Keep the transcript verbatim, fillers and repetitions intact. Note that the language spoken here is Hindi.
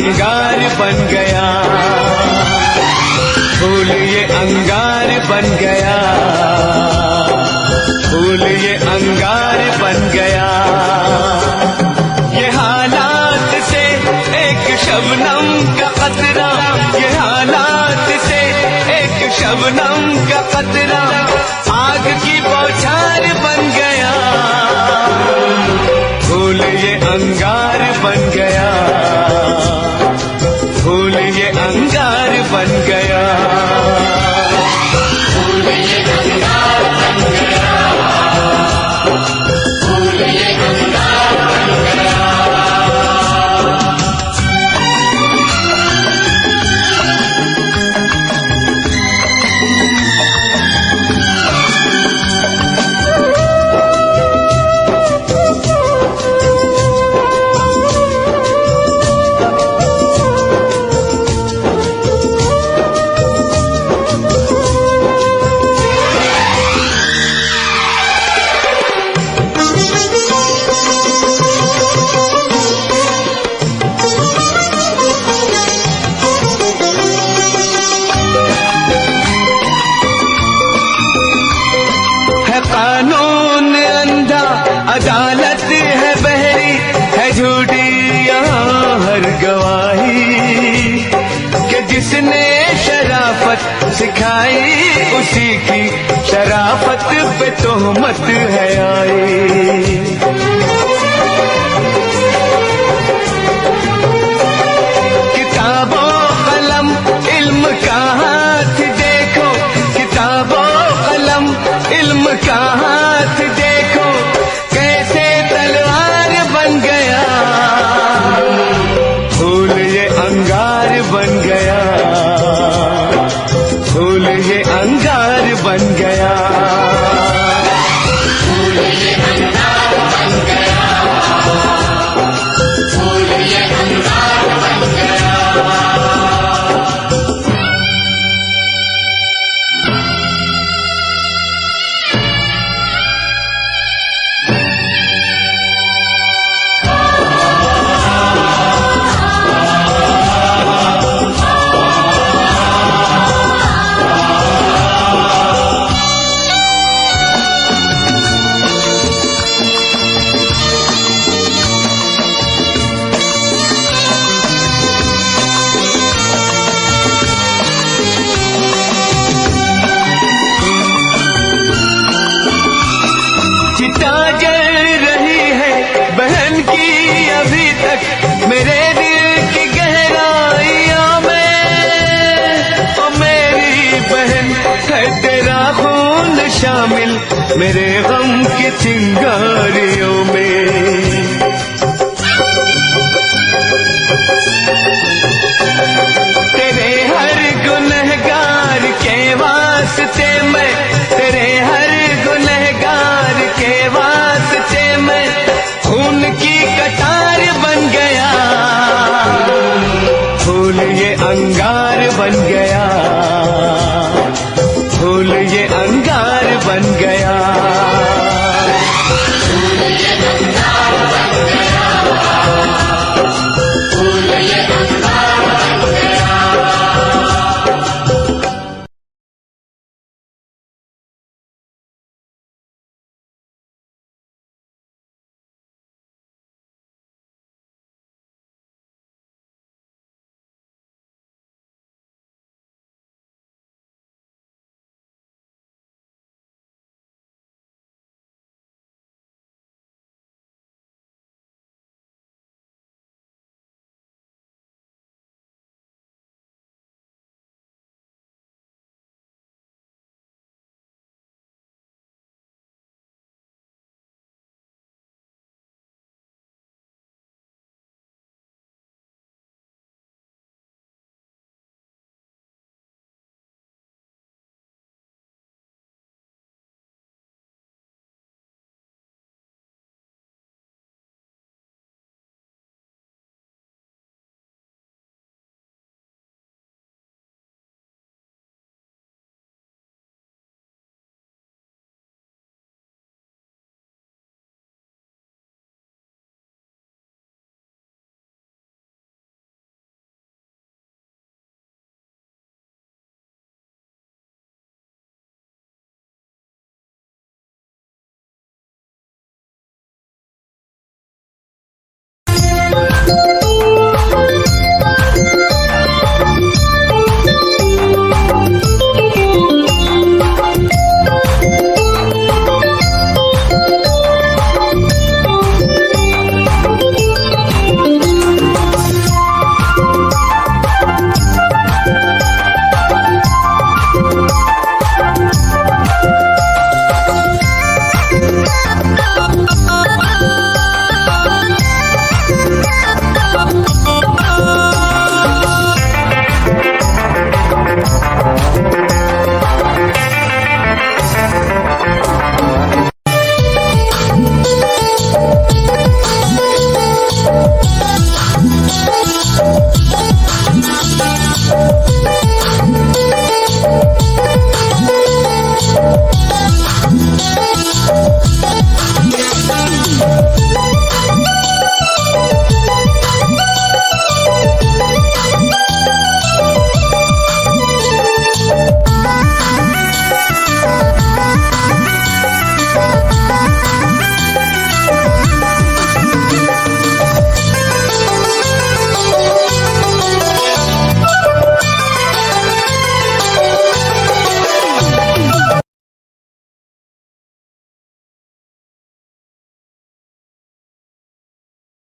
अंगार बन गया, फूल ये अंगार बन गया, फूल ये अंगार बन गया। ये हालात से एक शबनम का कतरा, ये हालात से एक शबनम का कतरा आग की बौछार बन गया, फूल ये अंगार बन गया, फूल ये अंगार बन गया, फूल ये अंगार बन गया, फूल ये अंगार बन गया। कानून अंधा, अदालत है बहरी, है झूठी यहाँ हर गवाही कि जिसने शराफत सिखाई उसी की शराफत पे तोहमत है आई। किताबों कलम इल्म का हाथ देखो, किताबों कलम इल्म का हाथ देखो, कैसे तलवार बन गया, फूल ये अंगार बन गया, फूल ये अंगार बन गया, फूल ये अंगार बन गया, फूल ये अंगार बन गया। मेरे दिल की गहराइयों में ओ मेरी बहन है तेरा खून शामिल, मेरे गम की चिंगारियों में।